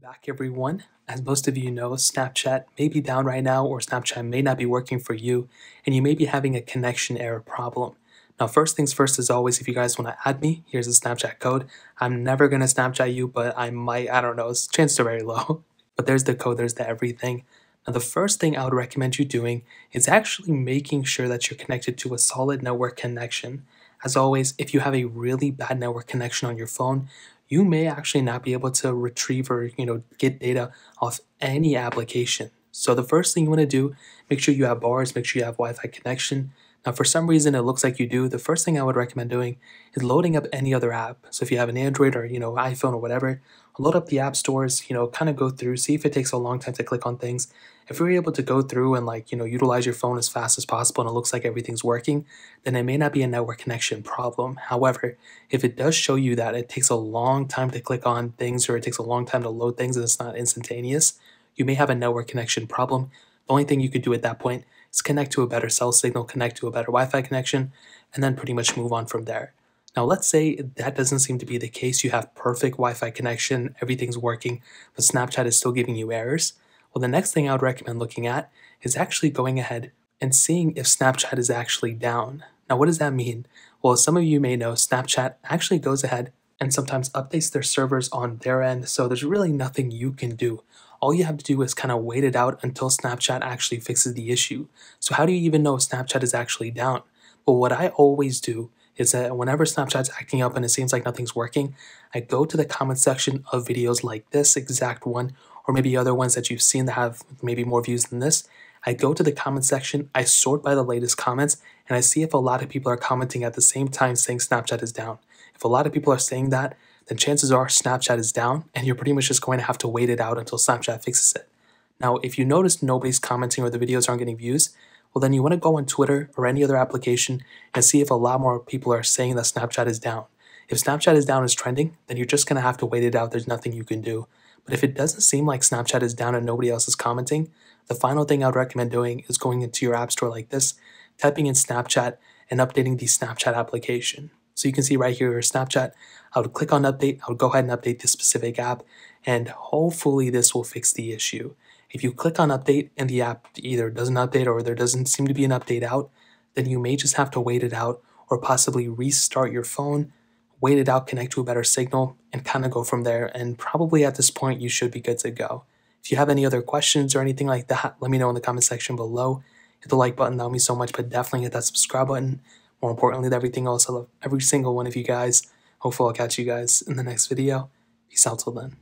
Back everyone. As most of you know, Snapchat may be down right now, or Snapchat may not be working for you, and you may be having a connection error problem. Now, first things first, as always, if you guys want to add me, here's the Snapchat code. I'm never going to Snapchat you, but I might, I don't know, chances are very low. But there's the code, there's the everything. Now, the first thing I would recommend you doing is actually making sure that you're connected to a solid network connection. As always, if you have a really bad network connection on your phone, you may actually not be able to retrieve or get data off any application. So the first thing you want to do, make sure you have bars, make sure you have Wi-Fi connection. Now, for some reason, it looks like you do. The first thing I would recommend doing is loading up any other app. So if you have an Android or iPhone or whatever, load up the app stores, kind of go through, see if it takes a long time to click on things. If you're able to go through and utilize your phone as fast as possible and it looks like everything's working, then it may not be a network connection problem. However, if it does show you that it takes a long time to click on things or it takes a long time to load things and it's not instantaneous, you may have a network connection problem. The only thing you could do at that point is connect to a better cell signal, connect to a better Wi-Fi connection, and then pretty much move on from there. Now, let's say that doesn't seem to be the case. You have perfect Wi-Fi connection, everything's working, but Snapchat is still giving you errors. Well, the next thing I would recommend looking at is actually going ahead and seeing if Snapchat is actually down. Now, what does that mean? Well, as some of you may know, Snapchat actually goes ahead and sometimes updates their servers on their end, so there's really nothing you can do. All you have to do is kind of wait it out until Snapchat actually fixes the issue. So how do you even know if Snapchat is actually down? Well, what I always do is that whenever Snapchat's acting up and it seems like nothing's working, I go to the comment section of videos like this exact one, or maybe other ones that you've seen that have maybe more views than this. I go to the comment section, I sort by the latest comments, and I see if a lot of people are commenting at the same time saying Snapchat is down. If a lot of people are saying that, then chances are Snapchat is down, and you're pretty much just going to have to wait it out until Snapchat fixes it. Now, if you notice nobody's commenting or the videos aren't getting views, well, then you want to go on Twitter or any other application and see if a lot more people are saying that Snapchat is down. If Snapchat is down is trending, then you're just going to have to wait it out. There's nothing you can do. But if it doesn't seem like Snapchat is down and nobody else is commenting, the final thing I would recommend doing is going into your app store like this, typing in Snapchat, and updating the Snapchat application. So you can see right here, Snapchat, I would click on update, I would go ahead and update this specific app, and hopefully this will fix the issue. If you click on update and the app either doesn't update or there doesn't seem to be an update out, then you may just have to wait it out or possibly restart your phone, wait it out, connect to a better signal, and kind of go from there. And probably at this point, you should be good to go. If you have any other questions or anything like that, let me know in the comment section below. Hit the like button, that would mean so much, but definitely hit that subscribe button. More importantly than everything else, I love every single one of you guys. Hopefully I'll catch you guys in the next video. Peace out till then.